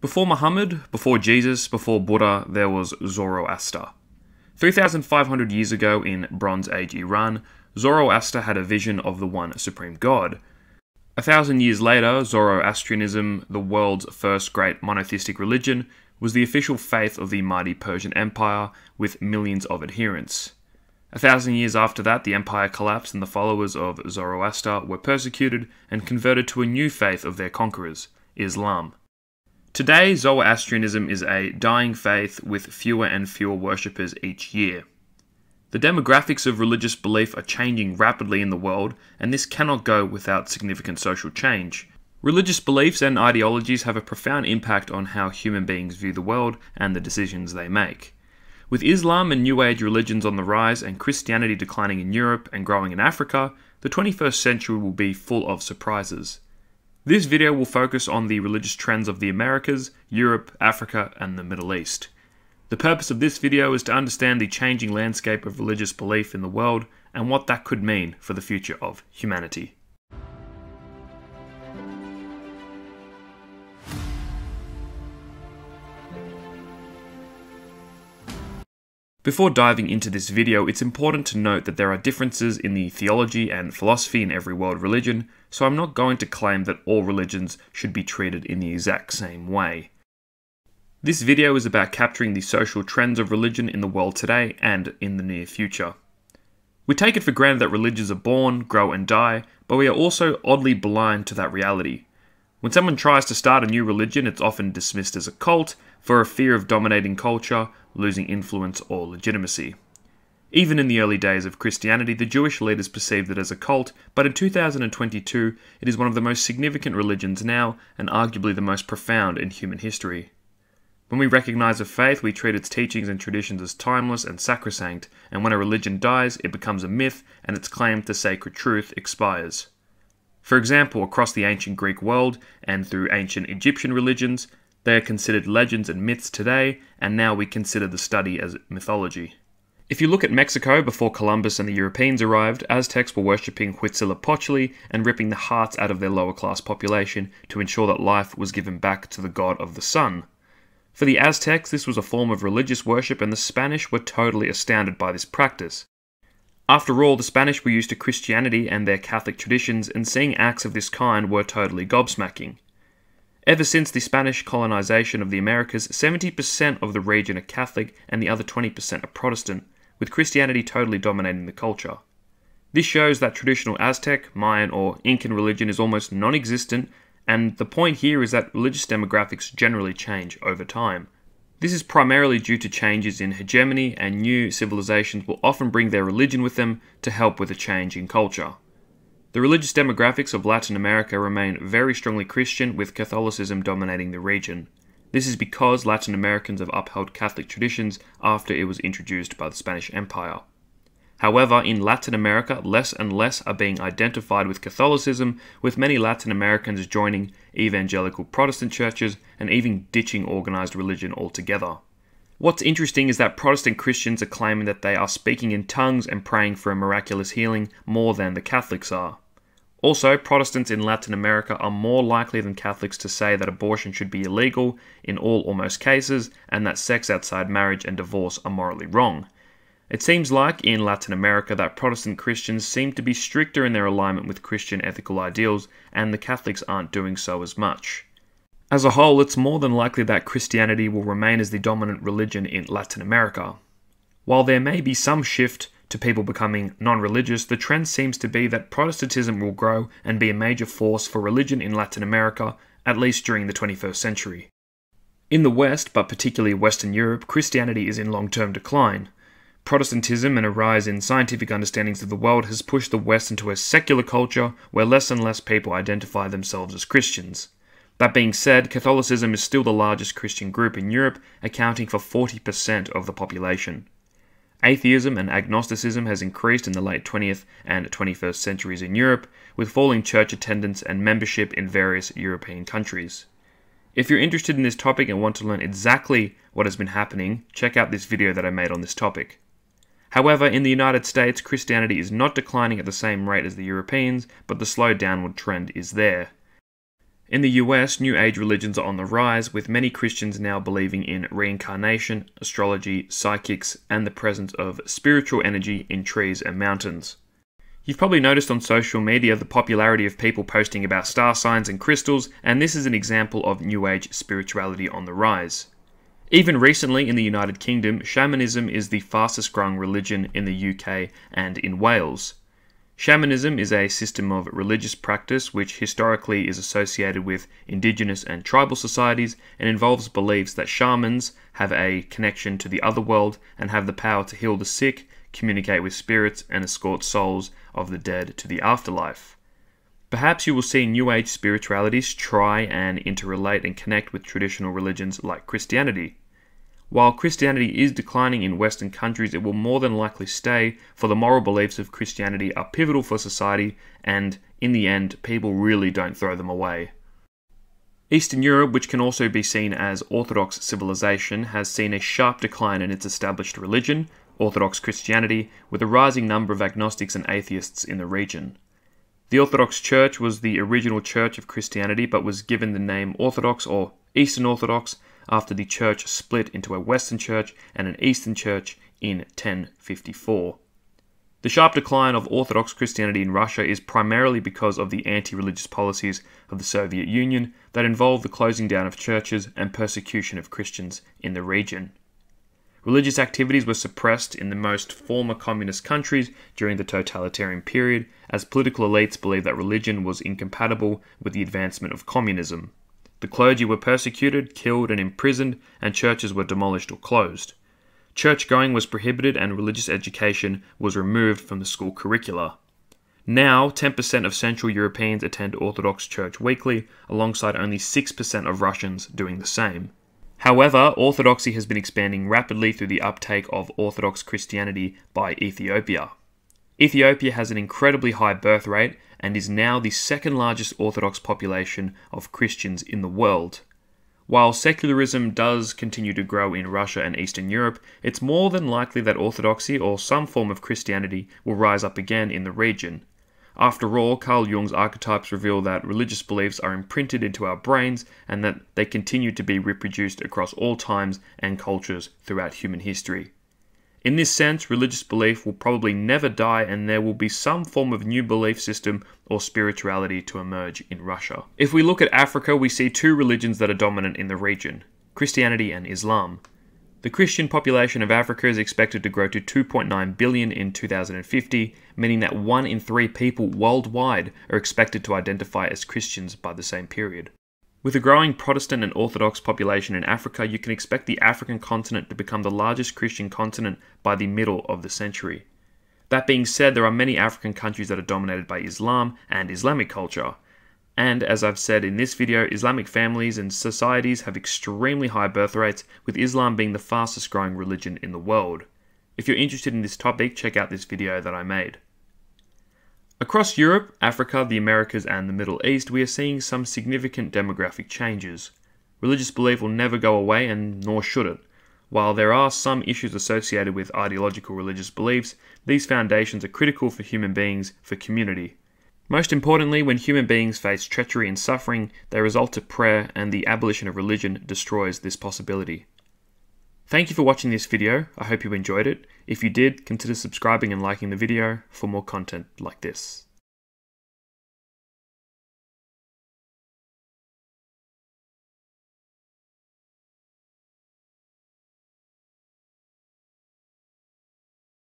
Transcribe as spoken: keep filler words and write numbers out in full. Before Muhammad, before Jesus, before Buddha, there was Zoroaster. three thousand five hundred years ago in Bronze Age Iran, Zoroaster had a vision of the one supreme god. A thousand years later, Zoroastrianism, the world's first great monotheistic religion, was the official faith of the mighty Persian Empire, with millions of adherents. A thousand years after that, the empire collapsed and the followers of Zoroaster were persecuted and converted to a new faith of their conquerors, Islam. Today, Zoroastrianism is a dying faith with fewer and fewer worshippers each year. The demographics of religious belief are changing rapidly in the world, and this cannot go without significant social change. Religious beliefs and ideologies have a profound impact on how human beings view the world and the decisions they make. With Islam and New Age religions on the rise and Christianity declining in Europe and growing in Africa, the twenty-first century will be full of surprises. This video will focus on the religious trends of the Americas, Europe, Africa, and the Middle East. The purpose of this video is to understand the changing landscape of religious belief in the world and what that could mean for the future of humanity. Before diving into this video, it's important to note that there are differences in the theology and philosophy in every world religion, so I'm not going to claim that all religions should be treated in the exact same way. This video is about capturing the social trends of religion in the world today and in the near future. We take it for granted that religions are born, grow and die, but we are also oddly blind to that reality. When someone tries to start a new religion, it's often dismissed as a cult for a fear of dominating culture, losing influence or legitimacy. Even in the early days of Christianity, the Jewish leaders perceived it as a cult, but in two thousand twenty-two, it is one of the most significant religions now and arguably the most profound in human history. When we recognize a faith, we treat its teachings and traditions as timeless and sacrosanct, and when a religion dies, it becomes a myth and its claim to sacred truth expires. For example, across the ancient Greek world and through ancient Egyptian religions, they are considered legends and myths today, and now we consider the study as mythology. If you look at Mexico before Columbus and the Europeans arrived, Aztecs were worshipping Huitzilopochtli and ripping the hearts out of their lower class population to ensure that life was given back to the god of the sun. For the Aztecs, this was a form of religious worship, and the Spanish were totally astounded by this practice. After all, the Spanish were used to Christianity and their Catholic traditions, and seeing acts of this kind were totally gobsmacking. Ever since the Spanish colonization of the Americas, seventy percent of the region are Catholic and the other twenty percent are Protestant, with Christianity totally dominating the culture. This shows that traditional Aztec, Mayan or Incan religion is almost non-existent, and the point here is that religious demographics generally change over time. This is primarily due to changes in hegemony, and new civilizations will often bring their religion with them to help with a change in culture. The religious demographics of Latin America remain very strongly Christian, with Catholicism dominating the region. This is because Latin Americans have upheld Catholic traditions after it was introduced by the Spanish Empire. However, in Latin America, less and less are being identified with Catholicism, with many Latin Americans joining evangelical Protestant churches and even ditching organized religion altogether. What's interesting is that Protestant Christians are claiming that they are speaking in tongues and praying for a miraculous healing more than the Catholics are. Also, Protestants in Latin America are more likely than Catholics to say that abortion should be illegal in all or most cases, and that sex outside marriage and divorce are morally wrong. It seems like, in Latin America, that Protestant Christians seem to be stricter in their alignment with Christian ethical ideals, and the Catholics aren't doing so as much. As a whole, it's more than likely that Christianity will remain as the dominant religion in Latin America. While there may be some shift to people becoming non-religious, the trend seems to be that Protestantism will grow and be a major force for religion in Latin America, at least during the twenty-first century. In the West, but particularly Western Europe, Christianity is in long-term decline. Protestantism and a rise in scientific understandings of the world has pushed the West into a secular culture where less and less people identify themselves as Christians. That being said, Catholicism is still the largest Christian group in Europe, accounting for forty percent of the population. Atheism and agnosticism has increased in the late twentieth and twenty-first centuries in Europe, with falling church attendance and membership in various European countries. If you're interested in this topic and want to learn exactly what has been happening, check out this video that I made on this topic. However, in the United States, Christianity is not declining at the same rate as the Europeans, but the slow downward trend is there. In the U S, New Age religions are on the rise, with many Christians now believing in reincarnation, astrology, psychics, and the presence of spiritual energy in trees and mountains. You've probably noticed on social media the popularity of people posting about star signs and crystals, and this is an example of New Age spirituality on the rise. Even recently in the United Kingdom, shamanism is the fastest growing religion in the U K and in Wales. Shamanism is a system of religious practice which historically is associated with indigenous and tribal societies and involves beliefs that shamans have a connection to the other world and have the power to heal the sick, communicate with spirits, and escort souls of the dead to the afterlife. Perhaps you will see New Age spiritualities try and interrelate and connect with traditional religions like Christianity. While Christianity is declining in Western countries, it will more than likely stay, for the moral beliefs of Christianity are pivotal for society, and in the end, people really don't throw them away. Eastern Europe, which can also be seen as Orthodox civilization, has seen a sharp decline in its established religion, Orthodox Christianity, with a rising number of agnostics and atheists in the region. The Orthodox Church was the original Church of Christianity, but was given the name Orthodox or Eastern Orthodox after the church split into a Western Church and an Eastern Church in ten fifty-four. The sharp decline of Orthodox Christianity in Russia is primarily because of the anti-religious policies of the Soviet Union that involved the closing down of churches and persecution of Christians in the region. Religious activities were suppressed in the most former communist countries during the totalitarian period, as political elites believed that religion was incompatible with the advancement of communism. The clergy were persecuted, killed, and imprisoned, and churches were demolished or closed. Church-going was prohibited, and religious education was removed from the school curricula. Now, ten percent of Central Europeans attend Orthodox Church weekly, alongside only six percent of Russians doing the same. However, Orthodoxy has been expanding rapidly through the uptake of Orthodox Christianity by Ethiopia. Ethiopia has an incredibly high birth rate and is now the second largest Orthodox population of Christians in the world. While secularism does continue to grow in Russia and Eastern Europe, it's more than likely that Orthodoxy or some form of Christianity will rise up again in the region. After all, Carl Jung's archetypes reveal that religious beliefs are imprinted into our brains and that they continue to be reproduced across all times and cultures throughout human history. In this sense, religious belief will probably never die, and there will be some form of new belief system or spirituality to emerge in Russia. If we look at Africa, we see two religions that are dominant in the region: Christianity and Islam. The Christian population of Africa is expected to grow to two point nine billion in two thousand fifty, meaning that one in three people worldwide are expected to identify as Christians by the same period. With a growing Protestant and Orthodox population in Africa, you can expect the African continent to become the largest Christian continent by the middle of the century. That being said, there are many African countries that are dominated by Islam and Islamic culture. And, as I've said in this video, Islamic families and societies have extremely high birth rates, with Islam being the fastest growing religion in the world. If you're interested in this topic, check out this video that I made. Across Europe, Africa, the Americas, and the Middle East, we are seeing some significant demographic changes. Religious belief will never go away, and nor should it. While there are some issues associated with ideological religious beliefs, these foundations are critical for human beings, for community. Most importantly, when human beings face treachery and suffering, they resort to prayer, and the abolition of religion destroys this possibility. Thank you for watching this video. I hope you enjoyed it. If you did, consider subscribing and liking the video for more content like this.